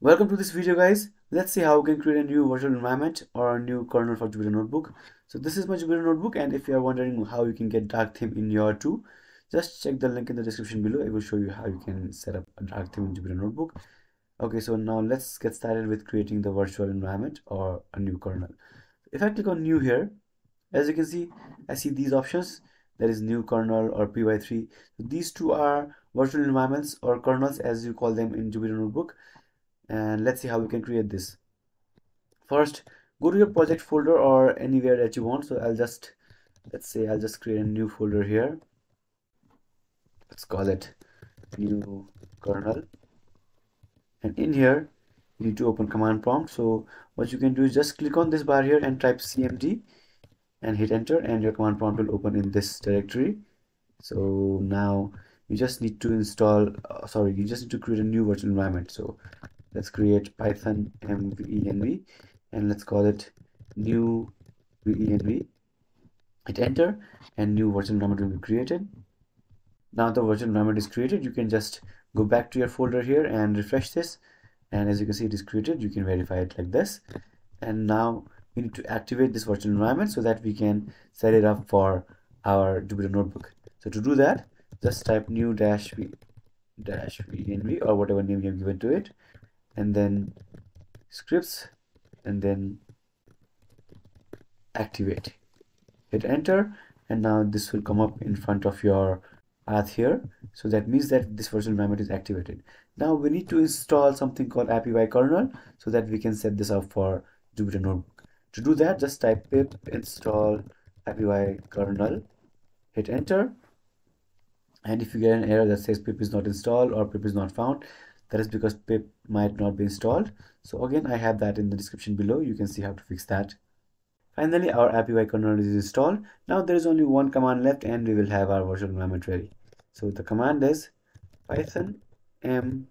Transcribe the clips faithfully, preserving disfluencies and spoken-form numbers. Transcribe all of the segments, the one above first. Welcome to this video, guys. Let's see how we can create a new virtual environment or a new kernel for Jupyter Notebook. So this is my Jupyter Notebook, and if you are wondering how you can get dark theme in your too, just check the link in the description below. It will show you how you can set up a dark theme in Jupyter Notebook. Okay, so now let's get started with creating the virtual environment or a new kernel. If I click on new here, as you can see, I see these options. There is new kernel or P Y three. These two are virtual environments or kernels, as you call them in Jupyter Notebook. And let's see how we can create this. First, go to your project folder or anywhere that you want. So I'll just, let's say I'll just create a new folder here. Let's call it new kernel. And in here, you need to open command prompt. So what you can do is just click on this bar here and type C M D and hit enter, and your command prompt will open in this directory. So now you just need to install, uh, sorry, you just need to create a new virtual environment. So let's create Python venv and let's call it new venv. Hit enter and new virtual environment will be created. Now the virtual environment is created. You can just go back to your folder here and refresh this, and as you can see, it is created. You can verify it like this. And now we need to activate this virtual environment so that we can set it up for our Jupyter Notebook. So to do that, just type new dash v dash venv or whatever name you have given to it, and then scripts, and then activate. Hit enter, and now this will come up in front of your path here. So that means that this virtual environment is activated. Now we need to install something called ipykernel so that we can set this up for Jupyter Notebook. To do that, just type pip install ipykernel, hit enter, and if you get an error that says pip is not installed or pip is not found, that is because pip might not be installed. So again, I have that in the description below. You can see how to fix that. Finally, our ipykernel is installed. Now there is only one command left and we will have our virtual environment ready. So the command is python m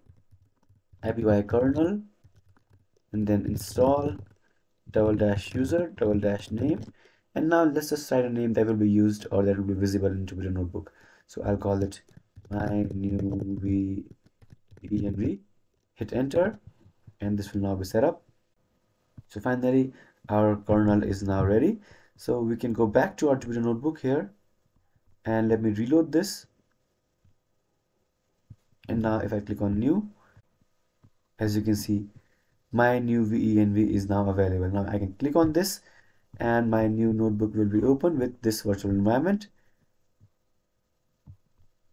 ipykernel and then install double dash user double dash name. And now let's just write a name that will be used or that will be visible in Jupyter Notebook. So I'll call it my new v venv, hit enter, and this will now be set up. So finally our kernel is now ready. So we can go back to our Jupyter Notebook here, and let me reload this. And now if I click on new, as you can see, my new venv is now available. Now I can click on this and my new notebook will be open with this virtual environment.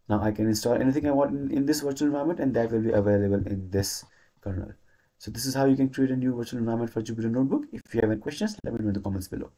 Now I can install anything I want in, in this virtual environment, and that will be available in this kernel. So this is how you can create a new virtual environment for Jupyter Notebook. If you have any questions, let me know in the comments below.